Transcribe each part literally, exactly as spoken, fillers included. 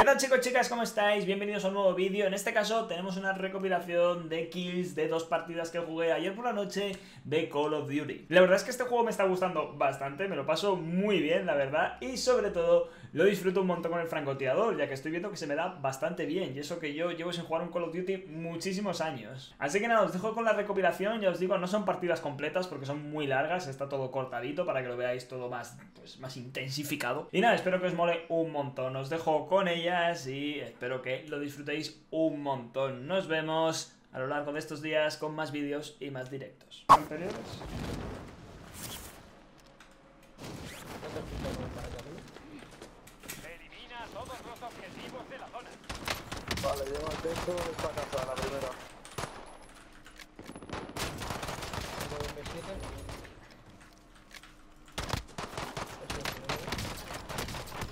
¿Qué tal, chicos, chicas? ¿Cómo estáis? Bienvenidos a un nuevo vídeo. En este caso tenemos una recopilación de kills de dos partidas que jugué ayer por la noche de Call of Duty. La verdad es que este juego me está gustando bastante, me lo paso muy bien, la verdad, y sobre todo lo disfruto un montón con el francotirador, ya que estoy viendo que se me da bastante bien, y eso que yo llevo sin jugar un Call of Duty muchísimos años. Así que nada, os dejo con la recopilación. Ya os digo, no son partidas completas porque son muy largas, está todo cortadito para que lo veáis todo más, pues, más intensificado. Y nada, espero que os mole un montón, os dejo con ello y espero que lo disfrutéis un montón. Nos vemos a lo largo de estos días con más vídeos y más directos. Anteriores. Elimina todos los objetivos de la zona. Vale, llevo el texto para casa, la primera.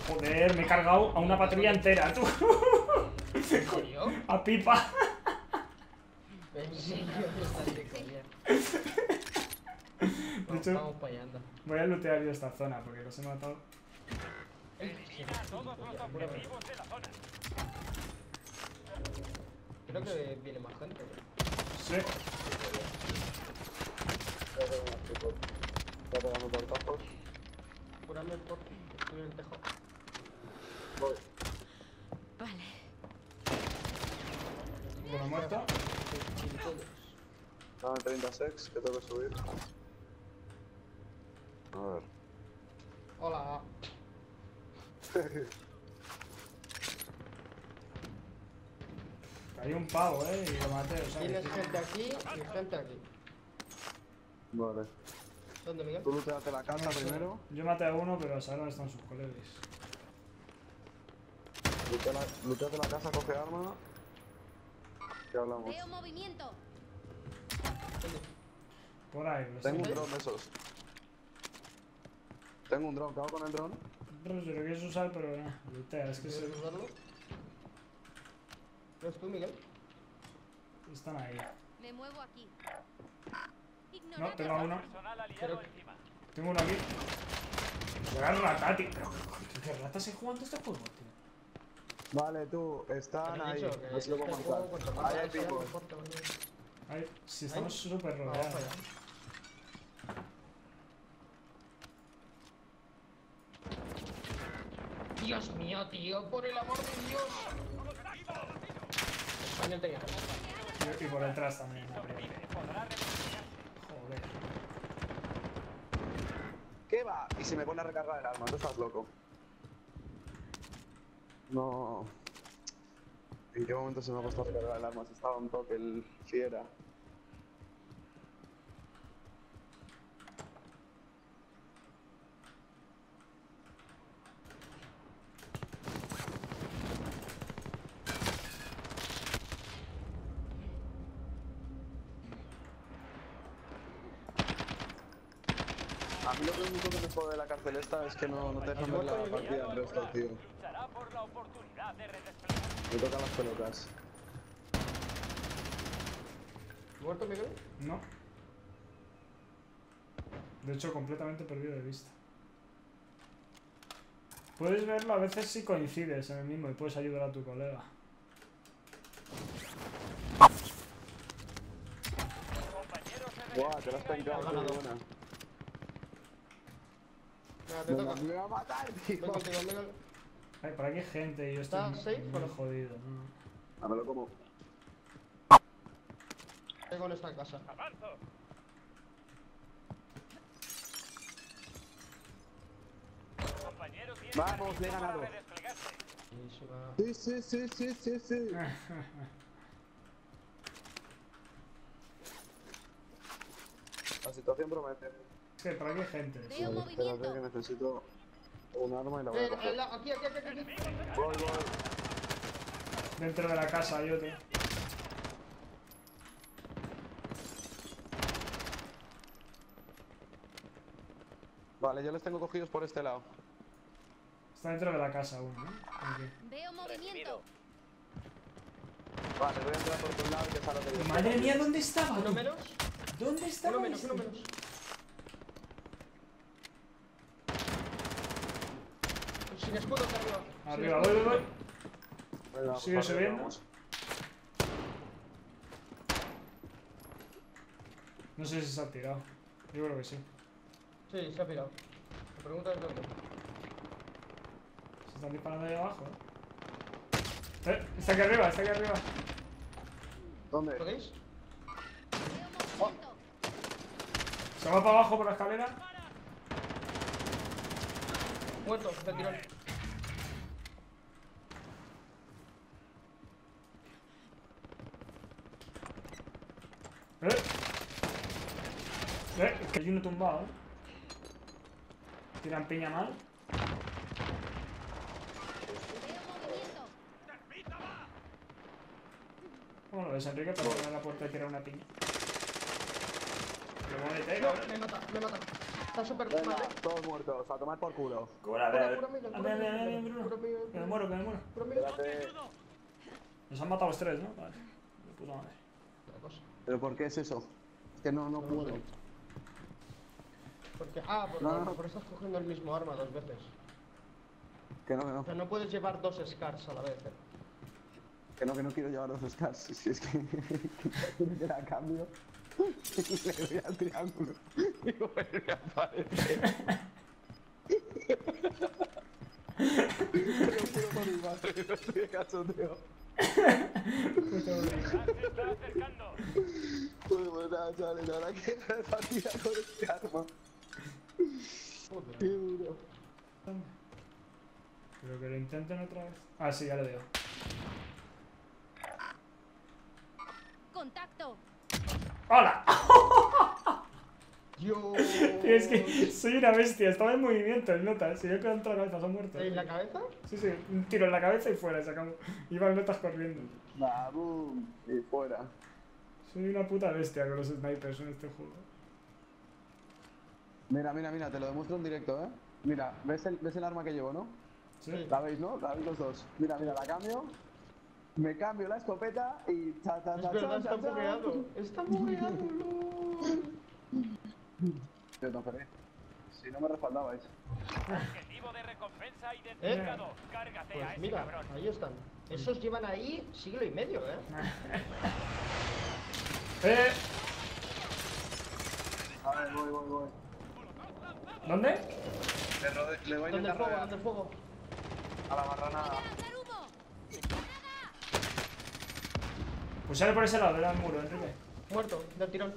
Joder, me he cargado a una patrulla entera, tú. A pipa. De hecho, voy a lootear yo esta zona porque los he matado. Elimina todos los objetivos de la zona. Creo que viene más gente. Sí. Está pegando portazos. Curame el porti, estoy en el tejo. Voy. Vale. Una muerta. Dame treinta secs, que tengo que subir. A ver. Hola. Hay un pavo, eh, y lo maté. Tienes gente aquí y gente aquí. Vale. ¿Dónde, Miguel? Tú te das la casa primero. Yo maté a uno, pero ahora están sus colegas. Luteate la casa, coge arma. ¿Qué hablamos? Veo movimiento. Por ahí, ¿no? Tengo un dron de esos. Tengo un dron, ¿qué hago con el dron? Pero si lo quieres usar, pero no. Lutea, es que se. ¿Eres tú, Miguel? Están ahí. Me muevo aquí. No, tengo uno. Creo... Tengo uno aquí. Me agarro la tática. ¿Qué rata se jugando este juego, tío? Vale, tú, están ahí. No sé cómo matar. Ahí hay pico. Si estamos súper rodeados. Dios mío, tío, por el amor de Dios. Y por detrás también. Joder. ¿Qué va? Y se me pone a recargar el arma, tú estás loco. No. ¿En qué momento se me ha costado recargar el arma? Se estaba un toque el fiera. A mí lo que único que me jode de la cárcel esta es que no, no te dejan ver la partida del resto, tío. Me tocan las pelotas. ¿Muerto, Miguel? No. De hecho, completamente perdido de vista. Puedes verlo a veces si coincides en el mismo y puedes ayudar a tu colega. Guau, te lo has pegado, muy buena. Venga, te toca. Me va a matar, tío. Venga, tío, venga. Ay, por aquí hay gente y yo estoy safe, muy ¿no? jodido. No. A ver, lo como. Tengo en esta casa. ¡Avanzo! Vamos, le he ganado. Sí, sí, sí, sí, sí, sí. La situación promete. Es que por aquí hay gente. Vale, espérate que necesito un arma y la voy a coger. Aquí, aquí, aquí, aquí. Voy, voy. Dentro de la casa yo, tío. Vale, yo les tengo cogidos por este lado. Está dentro de la casa uno, ¿eh? Aquí. Veo movimiento. Vale, voy a entrar por tu lado y te salgo de ahí. Madre mía, ¿dónde estaba? ¿Uno menos? ¿Dónde estaba? Uno menos, uno menos. Sin escudos arriba. Arriba, voy, voy, voy. Sigue subiendo. No sé si se ha tirado. Yo creo que sí. Sí, se ha tirado. La pregunta es dónde. Se están disparando ahí abajo, ¿eh? ¿Eh? Está aquí arriba, está aquí arriba. ¿Dónde? ¿Lo veis? Oh. Se va para abajo por la escalera. Muerto, se tiró. ¿Eh? Eh, es que hay uno tumbado, ¿eh? Tiran piña mal. ¿Cómo lo ves, Enrique? Para poner la puerta y tirar una piña. Pero móvete, ¿no? Me mata, me mata. Está súper mal. Todos muertos, a tomar por culo. Cúrate. Que me muero, que me muero. Nos han matado los tres, ¿no? Vale. De puta madre. ¿Pero por qué es eso? Es que no, no puedo. Porque, ah, por, no, no, no. por eso estás cogiendo el mismo arma dos veces. Que no, que no. Pero no puedes llevar dos scars a la vez. ¿Eh? Que no, que no quiero llevar dos scars. Si es que me la cambio, le doy al triángulo y vuelve a aparecer. Te lo juro por mi madre, no estoy de cachondeo. Está acercando. Pues bueno, nada, chavales, ahora que me partida con este arma. Qué duro. Pero que lo intenten otra vez. Ah, sí, ya lo veo. Contacto. ¡Hola! Yo... Tío, es que soy una bestia, estaba en movimiento el nota. Si yo he quedado en toda la cabeza, son muertos. ¿En la cabeza? Sí, sí, un tiro en la cabeza y fuera, sacamos. Iba el notas corriendo. Bah, boom, y fuera. Soy una puta bestia con los snipers en este juego. Mira, mira, mira, te lo demuestro en directo, eh. Mira, ¿ves el, ves el arma que llevo, no? Sí. ¿La veis, no? La veis los dos. Mira, mira, la cambio. Me cambio la escopeta y cha, cha, cha, cha, está bugueado. Está bugueado, no. Yo no perdí. Si no me respaldabais. Objetivo de recompensa identificado. ¿Eh? Cárgate pues a ese mira, cabrón. Ahí están. Esos llevan ahí siglo y medio, eh. ¡Eh! A ver, voy, voy, voy. ¿Dónde? Le, rode... Le voy a intentar rodear. ¿Dónde el fuego? A la marranada. Pues sale por ese lado, del muro, Enrique. Muerto, del tirón.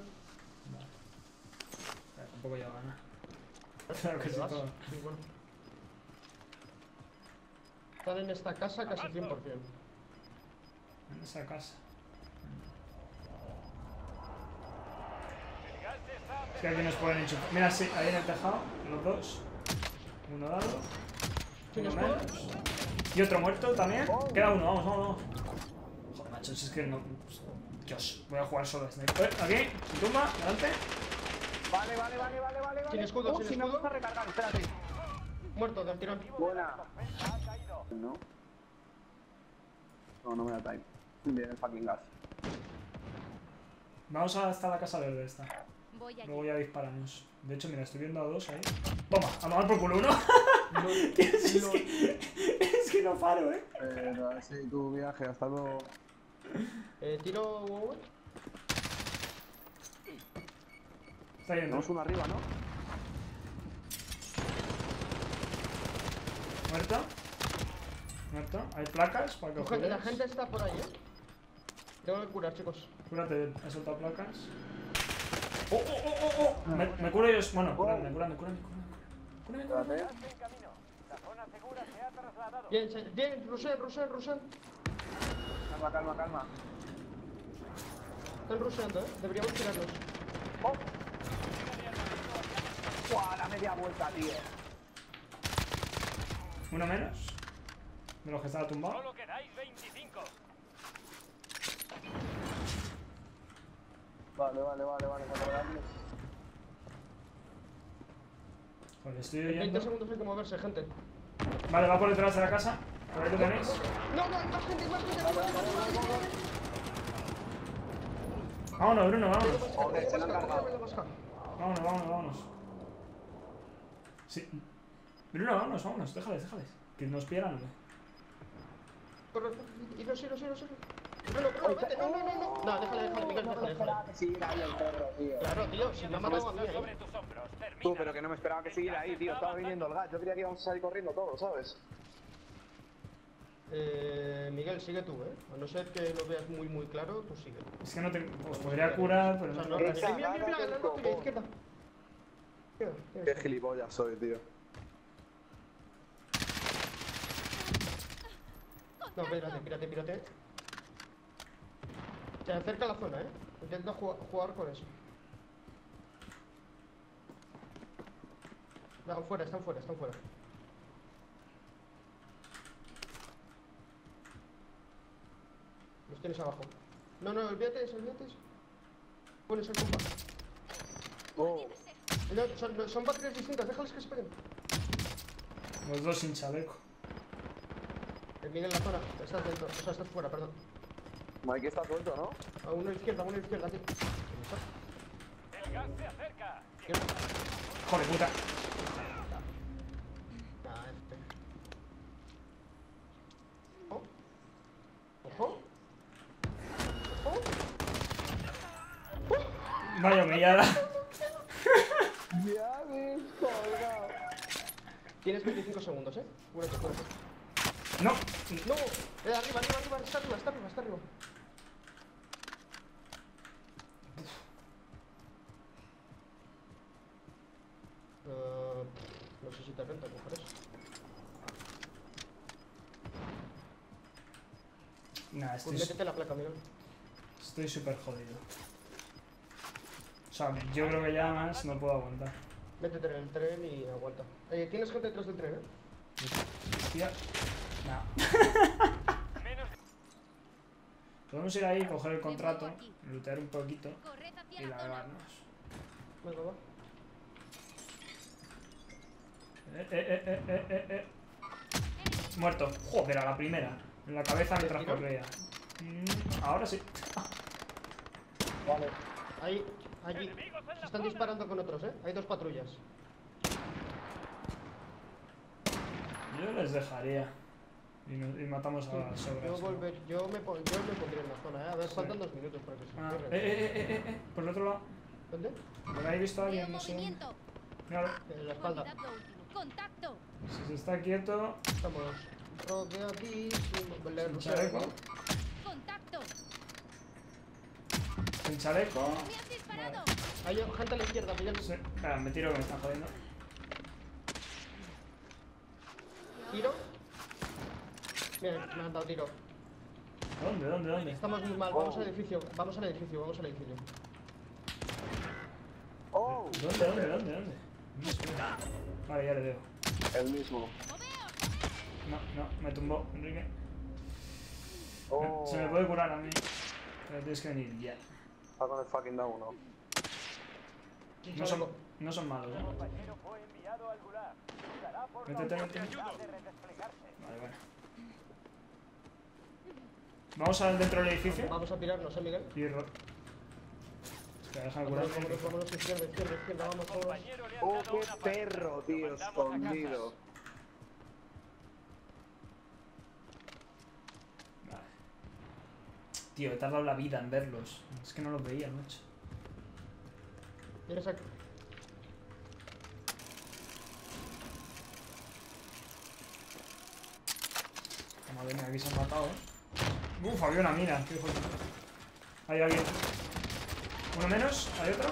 Tampoco lleva ganas. Claro que sí, todo. Sí, bueno. Están en esta casa casi cien por cien. En esa casa. Es que aquí nos pueden enchufar. Mira, sí, ahí en el tejado, los dos. Uno dado. Uno menos. Y otro muerto también. Queda uno, vamos, vamos, vamos. Joder, macho, si es que no. Dios, voy a jugar solo a sniper. Aquí, sin tumba, adelante. Vale, vale, vale, vale, vale. Sin escudo, oh, sin si escudo. No a recargar, espérate. Muerto, del tirón. Buena. No. No, no me da time. Bien, el fucking gas. Vamos hasta la casa verde esta. Voy Luego ya disparamos. De hecho, mira, estoy viendo a dos ahí. Toma, a tomar por culo uno. No, es, no. Que, es que no paro, eh. Eh, sí, tu viaje, hasta luego. Eh, tiro... Está yendo. Tenemos uno arriba, ¿no? Muerto. Muerto. Hay placas para que os curéis. La gente está por ahí, ¿eh? Tengo que curar, chicos. Cúrate, he soltado placas. ¡Oh, oh, oh, oh! oh. Me, me curo ellos. Bueno, curame, curame, curame. Curame, curame. Bien, bien, Rusel, Rusel, Rusel. Calma, calma, calma. Están ruseando, ¿eh? Deberíamos tirarlos. ¡Oh! ¡Buah, la media vuelta, tío! Uno menos. De los que estaba tumbado. Solo quedáis veinticinco. Vale, vale, vale, vale. Pues estoy oyendo. En veinte segundos hay que moverse, gente. Vale, va por detrás de la casa. A ver, ¿qué tenéis? No, no, más gente, más gente. Vámonos, Bruno, vámonos. Vámonos, vámonos, vámonos. Sí. Bruno, vámonos, vámonos, déjales, déjales. Que nos pierdan, ¿no? Corre, y no sé, no sé, no sé. No, no, no, no, no, no. No, déjala, déjala, déjala, déjala, déjala. Que siguiera ahí el perro, tío. Claro, tío, si no me ha matado a mí. Tú, pero que no me esperaba que siguiera ahí, tío. Estaba viniendo el gato. Yo creía que íbamos a salir corriendo todos, ¿sabes? Eh, Miguel, sigue tú, ¿eh? A no ser que lo veas muy, muy claro, tú sigue. Es que no te... Os podría curar, pero no... Mira, mira, mira, mira, izquierda. Qué gilipollas soy, tío. No, espérate, espérate, espérate. Se acerca la zona, eh. Intenta jugar, jugar con eso. No, fuera, están fuera, están fuera. Los tienes abajo. No, no, olvídate, olvídate. Pones el compa. Oh. No, son, son baterías distintas, déjales que se peguen. Los dos sin chaleco. Mira en la zona, estás dentro, o sea, estás fuera, perdón. Mike está suelto, ¿no? A uno izquierda, a uno izquierda, tío. El gas se acerca. Joder, puta. Ah, este. Ojo. Ojo. Ojo. Vaya humillada. Ya me he colgado. Tienes veinticinco segundos, eh. Cúrate, cúrate. No, no, eh, arriba, arriba, arriba, está arriba, está arriba, está arriba. Uh, no sé si te renta coger eso. Nah, estoy. Pues métete la placa, Miguel. Estoy súper jodido. O sea, yo creo que ya más no puedo aguantar. Métete en el tren y aguanta. Eh, ¿tienes gente detrás del tren, eh? Hostia. No. Podemos ir ahí, coger el contrato, lootear un poquito y lavarnos. Venga, va. Eh, eh, eh, eh, eh, eh. Muerto. Joder, a la primera. En la cabeza mientras corría. Mm, ahora sí. Vale. Ahí, allí. Se están disparando con otros, eh. Hay dos patrullas. Yo les dejaría. Y, nos, y matamos a las sobras. Yo, volver, yo, me, yo me pondré en la zona, eh. A ver, sí. Faltan dos minutos para que se ah, eh, eh, eh, eh, eh. Por el otro lado. ¿Dónde? Por ahí he visto a alguien, no sé. Míralo. En la espalda. Contacto. Si se está quieto. Estamos rodeadísimos. Sin chaleco. Contacto. Sin chaleco. Me han disparado. Hay gente a la izquierda, pillando. Sí. Espera, me tiro que me están jodiendo. Tiro. Bien, me han dado tiro. ¿Dónde? ¿Dónde? ¿Dónde? Estamos muy mal, vamos oh. al edificio, vamos al edificio, vamos al edificio. Oh. ¿Dónde? ¿Dónde? ¿Dónde? ¿Dónde? Vale, ya le veo. El mismo. No, no, me tumbó, Enrique. Oh. Se me puede curar a mí. Pero tienes que venir ya. Está con el fucking down, ¿no? No son, no son malos, ¿eh? Métete, métete. Vale, bueno. Vamos al dentro del edificio. Vamos a pirarnos, eh, Miguel. Pirro. Espera, deja de curar. Vámonos, vámonos, izquierda, izquierda, izquierda, vamos todos. Oh, qué perro, tío, escondido. Vale. Tío, he tardado la vida en verlos. Es que no los veía, macho. Mira, saco. Madre mía, aquí se han matado, eh. Uf, había una mina, qué joder. Ahí hay alguien. Uno menos, hay otro.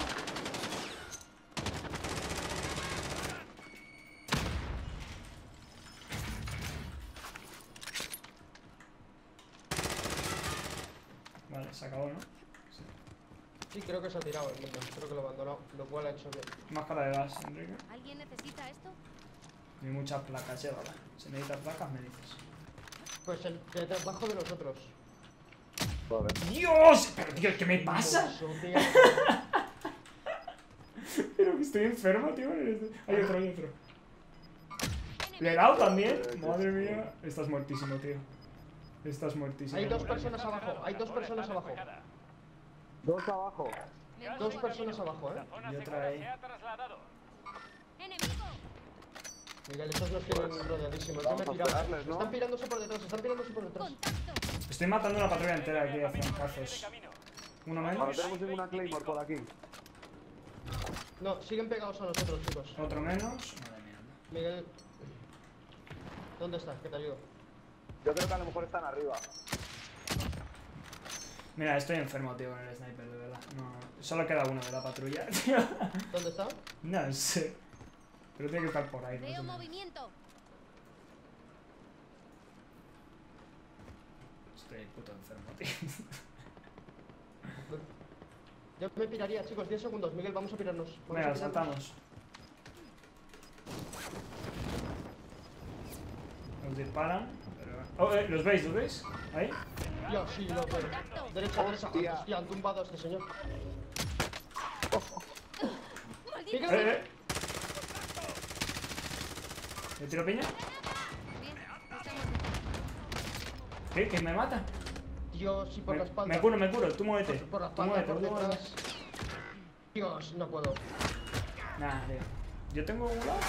Vale, se acabó, ¿no? Sí, sí creo que se ha tirado el mundo. Creo que lo ha abandonado, lo cual ha hecho bien. Máscara de gas, Enrique. ¿Alguien necesita esto? Hay muchas placas, llévala. Si necesitas placas, me dices. Pues el que trabajo de los otros. ¡Dios! Pero tío, ¿qué me pasa? Pero que estoy enfermo, tío. Hay otro, hay otro. ¿Le he dado también? Madre mía. Estás muertísimo, tío. Estás muertísimo. Hay dos personas abajo, hay dos personas abajo. Dos abajo. Dos personas abajo, eh. Y otra ahí. Miguel, estos nos tienen rodeadísimos. Vamos a pegarles, ¿no? Están pirándose por detrás, están pirándose por detrás. Estoy matando una patrulla entera aquí a francazos. Uno menos. No tenemos ninguna Claymore por aquí. No, siguen pegados a nosotros, chicos. Otro menos. Miguel, ¿dónde estás? Que te ayudo. Yo creo que a lo mejor están arriba. Mira, estoy enfermo, tío, con el sniper, de verdad. No, solo queda uno de la patrulla, tío. ¿Dónde está? No sé. Pero tiene que estar por ahí. Veo movimiento. Estoy puto enfermo, tío. Yo me piraría, chicos, diez segundos. Miguel, vamos a pirarnos. Vamos Venga, a pirarnos. saltamos. Nos disparan. Pero... Oh, eh, ¿los veis? ¿Los veis? Ahí. Yo sí, lo veo. Derecha, derecha. Hostia, Hostia han tumbado a este señor. Oh, oh. ¡Eh, eh! ¿Le tiro piña? ¿Qué? ¿Que me mata? Dios, sí, por me, la espalda. Me curo, me curo. Tú muévete. Por, por la espalda, tú muévete, por detrás. Dios, no puedo. Nah, tío. Yo tengo un lado.